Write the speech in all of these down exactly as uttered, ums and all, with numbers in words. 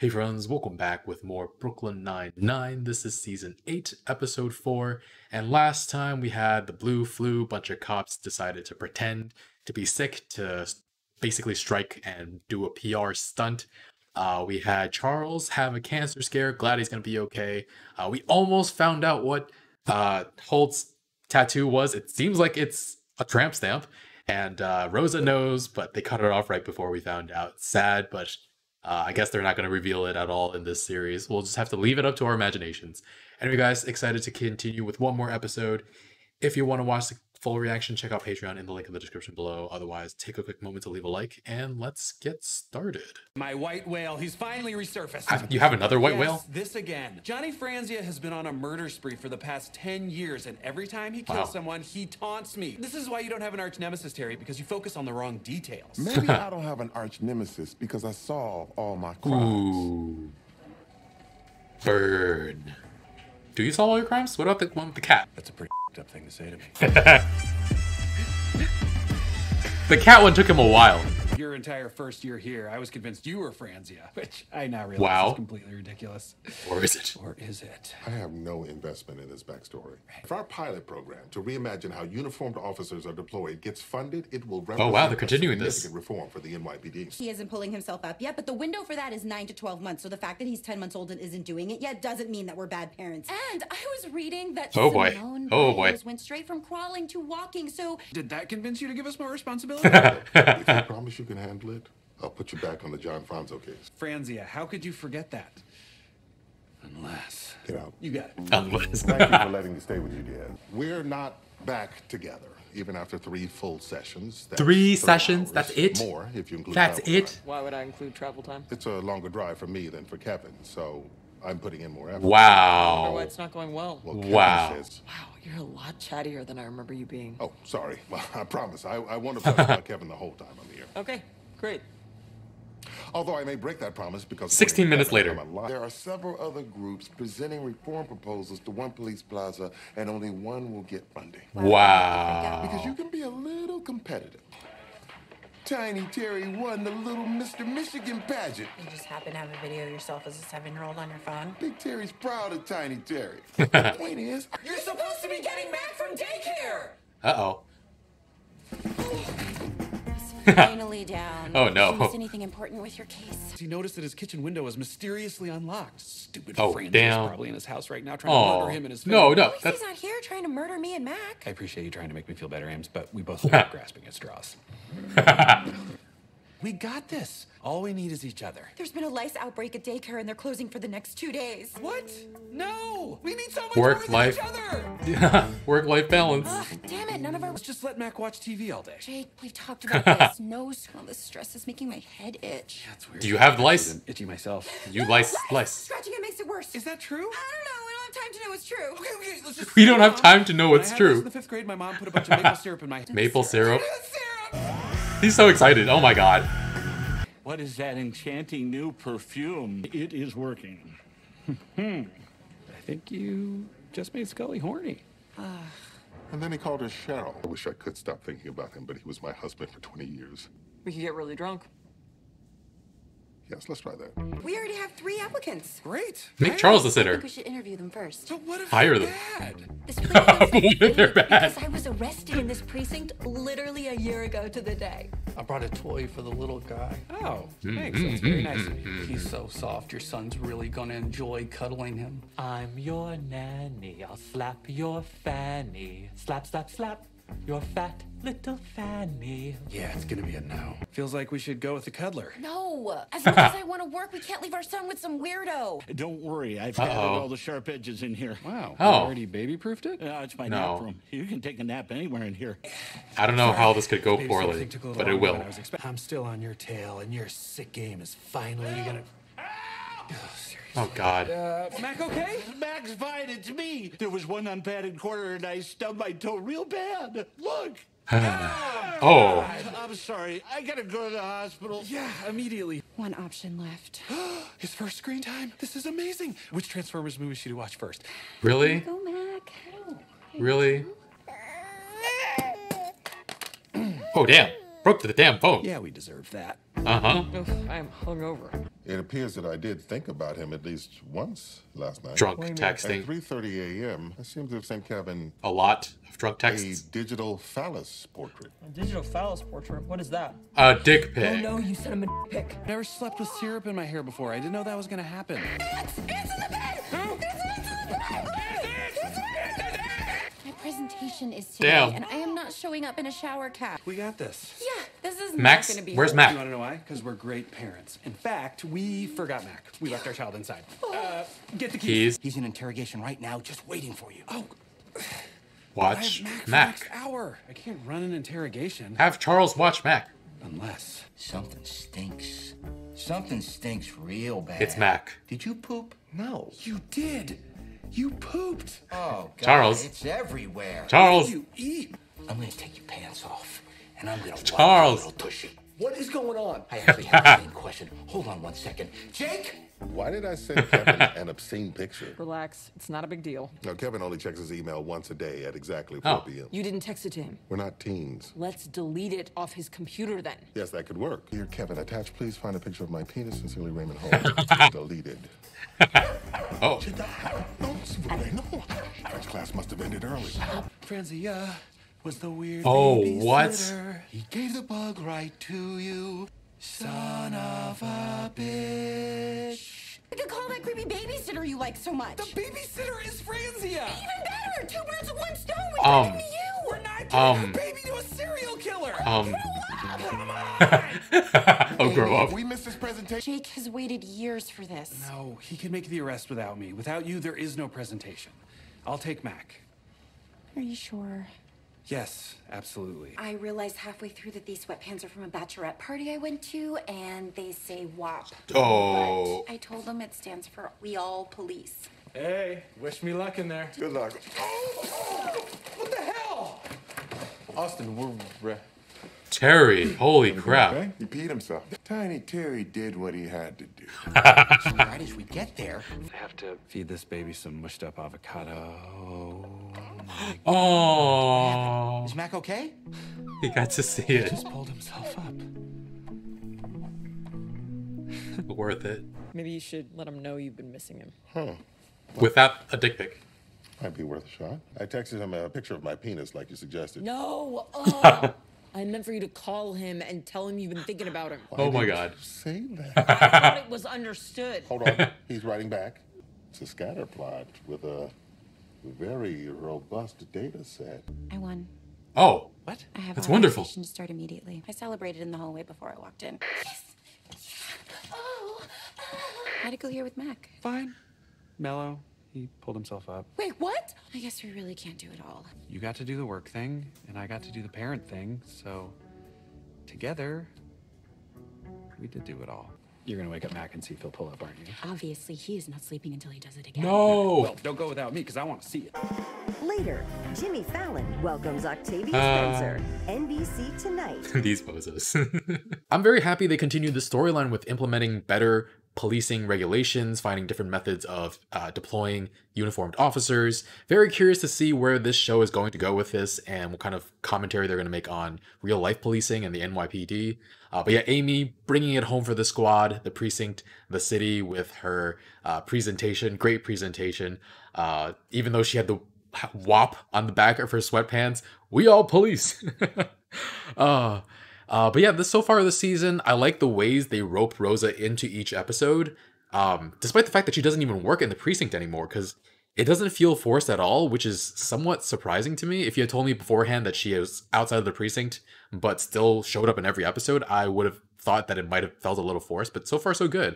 Hey friends, welcome back with more Brooklyn Nine-Nine. This is season eight, episode four. And last time we had the blue flu, bunch of cops decided to pretend to be sick to basically strike and do a P R stunt. Uh, we had Charles have a cancer scare. Glad he's going to be okay. Uh, we almost found out what uh, Holt's tattoo was. It seems like it's a tramp stamp. And uh, Rosa knows, but they cut it off right before we found out. Sad, but... Uh, I guess they're not going to reveal it at all in this series. We'll just have to leave it up to our imaginations. Anyway, guys, excited to continue with one more episode. If you want to watch the full reaction, check out Patreon in the link in the description below. Otherwise, take a quick moment to leave a like, and let's get started. My white whale, he's finally resurfaced. I, you have another white yes, whale? This again. Johnny Franzia has been on a murder spree for the past ten years, and every time he kills wow. someone, he taunts me. This is why you don't have an arch nemesis, Terry, because you focus on the wrong details. Maybe I don't have an arch nemesis because I solve all my crimes. Ooh. Burn. Do you solve all your crimes? What about the one with the cat? That's a pretty up thing to say to me. The cat one took him a while. Your entire first year here, I was convinced you were Franzia, which I now realize wow. is completely ridiculous. Or is it? Or is it? I have no investment in this backstory. If our pilot program to reimagine how uniformed officers are deployed gets funded, it will represent oh, wow, they're continuing a significant this. reform for the N Y P D. He isn't pulling himself up yet, but the window for that is nine to twelve months, so the fact that he's ten months old and isn't doing it yet doesn't mean that we're bad parents. And I was reading that oh, boy. oh boy. went straight from crawling to walking, so... Did that convince you to give us more responsibility? If you promise you can handle it, I'll put you back on the John Franzo case. Franzia, how could you forget that? Unless... Get out. You got it. Unless... Thank you for letting me stay with you, dear. We're not back together, even after three full sessions. That's three sessions? That's it? More, if you include That's it? Time. Why would I include travel time? It's a longer drive for me than for Kevin, so I'm putting in more effort. Wow. I don't know why it's not going well. well wow. Says, wow. You're a lot chattier than I remember you being. Oh, sorry. Well, I promise. I, I want to talk about Kevin the whole time I'm here. Okay, great. Although I may break that promise because... sixteen minutes later. There are several other groups presenting reform proposals to One Police Plaza, and only one will get funding. Wow. Because you can be a little competitive. Tiny Terry won the little Mister Michigan pageant. You just happen to have a video of yourself as a seven-year-old on your phone? Big Terry's proud of Tiny Terry. The point is, you're supposed to be getting back from daycare! Uh-oh. Finally down. Oh, no. Is anything important with your case? He noticed that his kitchen window was mysteriously unlocked. Stupid oh, Franz is probably in his house right now trying oh. to murder him and his family. No, no. That's... He's not here trying to murder me and Mac. I appreciate you trying to make me feel better, Ames, but we both are grasping at straws. We got this. All we need is each other. There's been a lice outbreak at daycare, and they're closing for the next two days. What? No! We need so much work life. Each other. Yeah, work life balance. Ugh, damn it! None of our. Let's just let Mac watch T V all day. Jake, we've talked about this. No, all this stress is making my head itch. That's weird. Do you have lice? I'm itchy myself. You lice, lice. Scratching it makes it worse. Is that true? I don't know. Time to know it's true. Okay, okay, let's just we don't have time to know it's true. In the fifth grade, my mom put a bunch of maple syrup in my maple syrup. He's so excited. Oh my god. What is that enchanting new perfume? It is working. I think you just made Scully horny. And then he called her Cheryl. I wish I could stop thinking about him, but he was my husband for twenty years. We could get really drunk. Yes, let's try that. We already have three applicants. Great. Make Charles the sitter. I think we should interview them first. So what if Hire them. This place they're bad. Because I was arrested in this precinct literally a year ago to the day. I brought a toy for the little guy. Oh, thanks. Mm-hmm. That's very nice of you. Mm-hmm. He's so soft. Your son's really gonna enjoy cuddling him. I'm your nanny. I'll slap your fanny. Slap, slap, slap. Your fat little fanny. Yeah, it's gonna be a no. Feels like we should go with the cuddler. No! As much as I want to work, we can't leave our son with some weirdo. Don't worry, I've added all the sharp edges in here. Wow, oh. already baby-proofed it? Uh, it's my no. nap room. You can take a nap anywhere in here. I don't know how this could go poorly, but it will. I'm still on your tail, and your sick game is finally gonna... Oh, oh God. Uh, Mac okay? Mac's fine, it's me. There was one unpadded corner and I stubbed my toe real bad. Look. ah, oh. God. I'm sorry. I gotta go to the hospital. Yeah, immediately. One option left. His first screen time? This is amazing. Which Transformers movie should he watch first? Really? Go, Mac. Really? Oh, damn. Broke to the damn phone. Yeah, we deserve that. Uh-huh. I am hungover. It appears that I did think about him at least once last night. Drunk texting. At three thirty a m, I seem to have sent Kevin... a lot of drunk texts. A digital phallus portrait. A digital phallus portrait? What is that? A dick pic. Oh, no, you sent him a dick pic. I've never slept with syrup in my hair before. I didn't know that was going to happen. It's, it's in the bed! Huh? It's in the bed! Presentation is today, Damn. and I am not showing up in a shower cap. We got this. Yeah, this is Max, not going to be. Where's Mac? You want to know why? Because we're great parents. In fact, we forgot Mac. We left our child inside. Uh, get the keys. keys. He's in interrogation right now, just waiting for you. Oh, watch Mac. Mac. For the next hour. I can't run an interrogation. Have Charles watch Mac. Unless something stinks. Something stinks real bad. It's Mac. Did you poop? No. You did. You pooped. Oh, God, Charles. It's everywhere. Charles. What did you eat? I'm going to take your pants off, and I'm going to Charles. Wipe a little tushy. What is going on? I actually have the same question. Hold on one second. Jake? Why did I send Kevin an obscene picture? Relax. It's not a big deal. No, Kevin only checks his email once a day at exactly four p m You didn't text it to him? We're not teens. Let's delete it off his computer then. Yes, that could work. Dear Kevin, attached, please find a picture of my penis. Sincerely, Raymond Holt. Deleted. Oh. French class must have ended early. Franzia was the weird Oh, what? Sitter. He gave the bug right to you. Son of a bitch. I could call that creepy babysitter you like so much. The babysitter is Franzia. Even better. Two birds with one stone. We're um, talking to you. We're not giving um, a baby to a serial killer. Um. Come on. Oh, grow up. We missed this presentation. Jake has waited years for this. No, he can make the arrest without me. Without you, there is no presentation. I'll take Mac. Are you sure? Yes, absolutely. I realized halfway through that these sweatpants are from a bachelorette party I went to, and they say W A P. Oh. But I told them it stands for We All Police. Hey, wish me luck in there. Good luck. Oh, oh, what the hell? Austin, we're... Re Terry, holy crap. Okay? He peed himself. Tiny Terry did what he had to do. So right as we get there... I have to feed this baby some mushed up avocado. Oh. Is Mac okay? He got to see it. He just pulled himself up. Worth it. Maybe you should let him know you've been missing him. Huh. Well, without a dick pic. Might be worth a shot. I texted him a picture of my penis like you suggested. No. Oh. I meant for you to call him and tell him you've been thinking about him. Why oh my God. Say that. I thought it was understood. Hold on. He's writing back. It's a scatter plot with a very robust data set. I won. Oh. What? I have That's a wonderful. To start immediately. I celebrated in the hallway before I walked in. Yes. Oh. I had to go here with Mac. Fine. Mellow. He pulled himself up. Wait, what? I guess we really can't do it all. You got to do the work thing, and I got to do the parent thing, so together, we did do it all. You're gonna wake up Mac and see if he'll pull up, aren't you? Obviously, he is not sleeping until he does it again. No! Well, don't go without me, because I want to see it. Later, Jimmy Fallon welcomes Octavia uh, Spencer, N B C Tonight. These poses. I'm very happy they continued the storyline with implementing better policing regulations, finding different methods of uh, deploying uniformed officers. Very curious to see where this show is going to go with this and what kind of commentary they're going to make on real life policing and the N Y P D. Uh, but yeah, Amy bringing it home for the squad, the precinct, the city with her uh, presentation, great presentation. Uh, even though she had the W A P on the back of her sweatpants, we all police. uh, Uh, but yeah, this so far this season, I like the ways they rope Rosa into each episode, um, despite the fact that she doesn't even work in the precinct anymore, because it doesn't feel forced at all, which is somewhat surprising to me. If you had told me beforehand that she is outside of the precinct, but still showed up in every episode, I would have thought that it might have felt a little forced, but so far so good.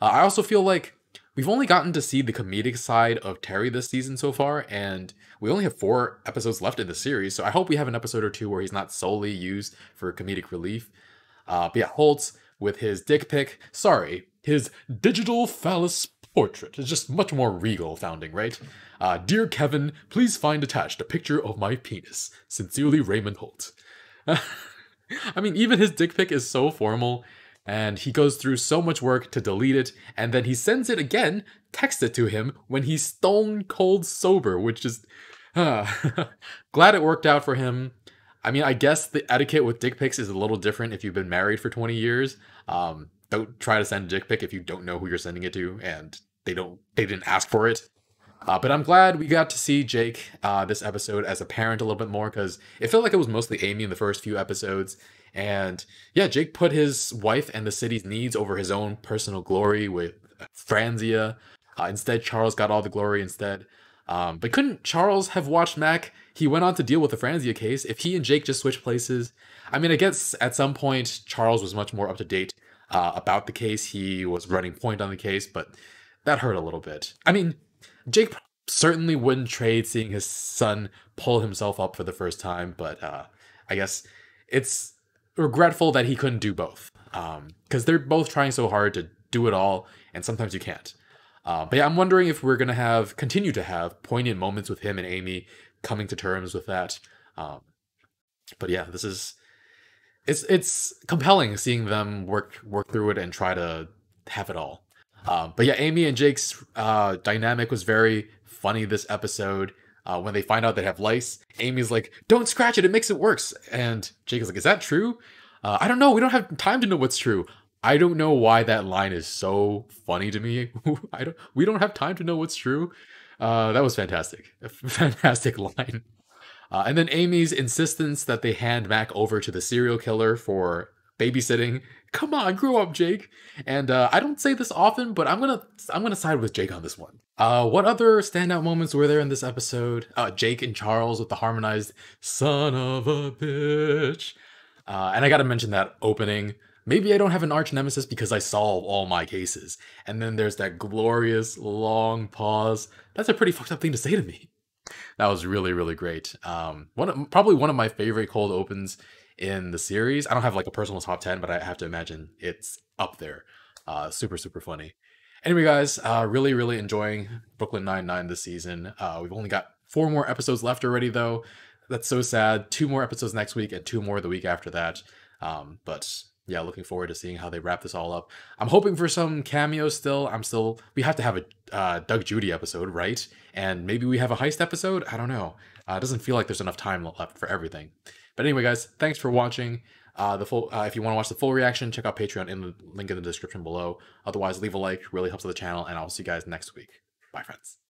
Uh, I also feel like we've only gotten to see the comedic side of Terry this season so far, and we only have four episodes left in the series, so I hope we have an episode or two where he's not solely used for comedic relief. Uh, but yeah, Holtz with his dick pic, sorry, his digital phallus portrait is just much more regal sounding, right? Uh, Dear Kevin, please find attached a picture of my penis. Sincerely, Raymond Holt. I mean, even his dick pic is so formal. And he goes through so much work to delete it, and then he sends it again, texts it to him when he's stone cold sober, which is... Uh, glad it worked out for him. I mean, I guess the etiquette with dick pics is a little different if you've been married for twenty years. Um, don't try to send a dick pic if you don't know who you're sending it to and they don't they didn't ask for it. Uh, but I'm glad we got to see Jake uh, this episode as a parent a little bit more, because it felt like it was mostly Amy in the first few episodes. And yeah, Jake put his wife and the city's needs over his own personal glory with Franzia. Uh, instead, Charles got all the glory instead. Um, but couldn't Charles have watched Mac? He went on to deal with the Franzia case. If he and Jake just switched places, I mean, I guess at some point, Charles was much more up to date uh, about the case. He was running point on the case, but that hurt a little bit. I mean, Jake certainly wouldn't trade seeing his son pull himself up for the first time, but uh, I guess it's regretful that he couldn't do both, because um, they're both trying so hard to do it all, and sometimes you can't. Uh, but yeah, I'm wondering if we're going to have, continue to have poignant moments with him and Amy coming to terms with that. Um, but yeah, this is, it's it's compelling seeing them work, work through it and try to have it all. Uh, but yeah, Amy and Jake's uh, dynamic was very funny this episode. Uh, when they find out they have lice, Amy's like, don't scratch it, it makes it worse. And Jake is like, is that true? Uh, I don't know, we don't have time to know what's true. I don't know why that line is so funny to me. I don't, we don't have time to know what's true. Uh, that was fantastic. A fantastic line. Uh, and then Amy's insistence that they hand Mac over to the serial killer for babysitting. Come on, grow up, Jake. And uh, I don't say this often, but I'm gonna I'm gonna side with Jake on this one. Uh, what other standout moments were there in this episode? Uh, Jake and Charles with the harmonized "son of a bitch," uh, and I gotta mention that opening. Maybe I don't have an arch nemesis because I solve all my cases. And then there's that glorious long pause. That's a pretty fucked up thing to say to me. That was really really great. Um, one of, probably one of my favorite cold opens in the series. I don't have like a personal top ten, but I have to imagine it's up there. Uh, super, super funny. Anyway, guys, uh, really, really enjoying Brooklyn Nine-Nine this season. Uh, we've only got four more episodes left already, though. That's so sad. Two more episodes next week and two more the week after that. Um, but yeah, looking forward to seeing how they wrap this all up. I'm hoping for some cameos still. I'm still, we have to have a uh, Doug Judy episode, right? And maybe we have a heist episode? I don't know. Uh, it doesn't feel like there's enough time left for everything. But anyway, guys, thanks for watching. Uh, the full, uh, if you want to watch the full reaction, check out Patreon in the link in the description below. Otherwise, leave a like. Really helps the channel, and I'll see you guys next week. Bye, friends.